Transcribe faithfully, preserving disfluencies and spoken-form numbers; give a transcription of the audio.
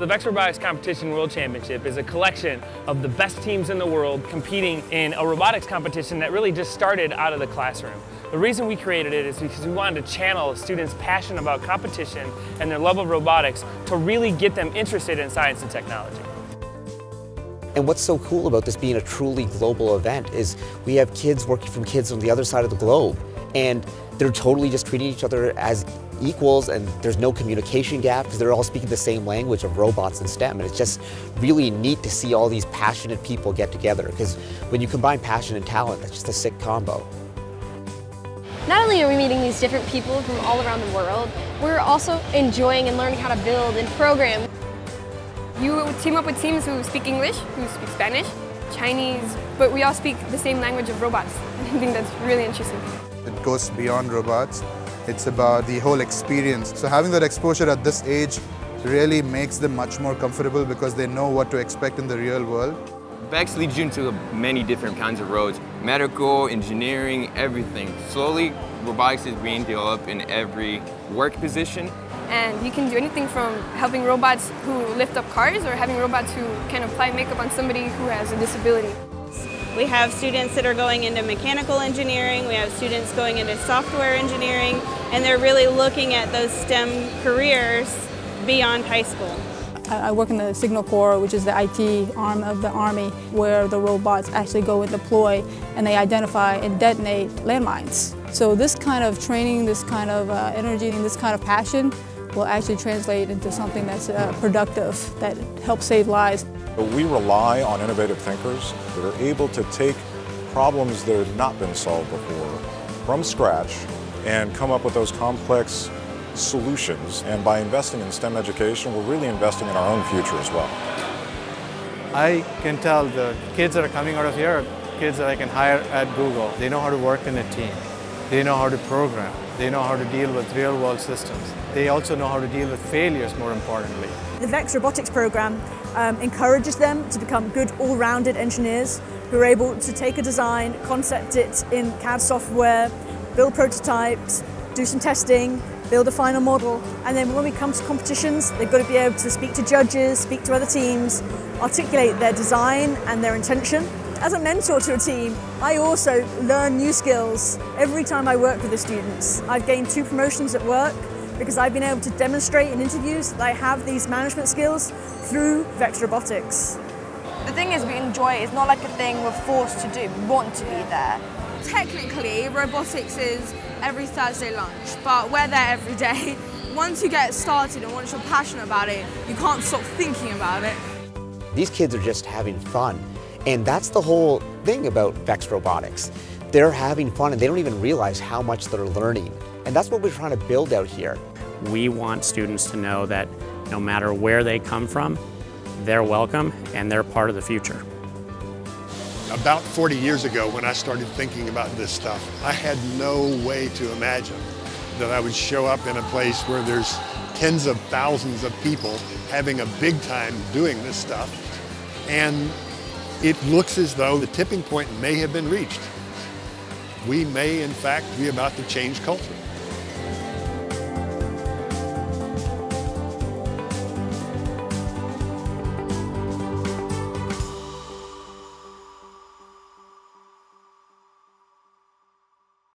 The VEX Robotics Competition World Championship is a collection of the best teams in the world competing in a robotics competition that really just started out of the classroom. The reason we created it is because we wanted to channel students' passion about competition and their love of robotics to really get them interested in science and technology. And what's so cool about this being a truly global event is we have kids working from kids on the other side of the globe, and they're totally just treating each other as equals, and there's no communication gap because they're all speaking the same language of robots and STEM. And it's just really neat to see all these passionate people get together, because when you combine passion and talent, that's just a sick combo. Not only are we meeting these different people from all around the world, we're also enjoying and learning how to build and program. You team up with teams who speak English, who speak Spanish, Chinese, but we all speak the same language of robots. I think that's really interesting. It goes beyond robots. It's about the whole experience. So having that exposure at this age really makes them much more comfortable because they know what to expect in the real world. VEX leads you into many different kinds of roads: medical, engineering, everything. Slowly, robotics is being developed in every work position. And you can do anything from helping robots who lift up cars or having robots who can apply makeup on somebody who has a disability. We have students that are going into mechanical engineering, we have students going into software engineering, and they're really looking at those STEM careers beyond high school. I work in the Signal Corps, which is the I T arm of the Army, where the robots actually go and deploy, and they identify and detonate landmines. So this kind of training, this kind of uh, energy, and this kind of passion will actually translate into something that's uh, productive, that helps save lives. We rely on innovative thinkers that are able to take problems that have not been solved before from scratch and come up with those complex solutions. And by investing in STEM education, we're really investing in our own future as well. I can tell the kids that are coming out of here are kids that I can hire at Google. They know how to work in a team. They know how to program. They know how to deal with real-world systems. They also know how to deal with failures, more importantly. The VEX Robotics program um, encourages them to become good, all-rounded engineers who are able to take a design, concept it in C A D software, build prototypes, do some testing, build a final model, and then when we come to competitions, they've got to be able to speak to judges, speak to other teams, articulate their design and their intention. As a mentor to a team, I also learn new skills every time I work with the students. I've gained two promotions at work because I've been able to demonstrate in interviews that I have these management skills through VEX Robotics. The thing is, we enjoy it. It's not like a thing we're forced to do. We want to be there. Technically, robotics is every Thursday lunch, but we're there every day. Once you get started and once you're passionate about it, you can't stop thinking about it. These kids are just having fun. And that's the whole thing about VEX Robotics. They're having fun and they don't even realize how much they're learning. And that's what we're trying to build out here. We want students to know that no matter where they come from, they're welcome and they're part of the future. About forty years ago, when I started thinking about this stuff, I had no way to imagine that I would show up in a place where there's tens of thousands of people having a big time doing this stuff. And it looks as though the tipping point may have been reached. We may, in fact, be about to change culture.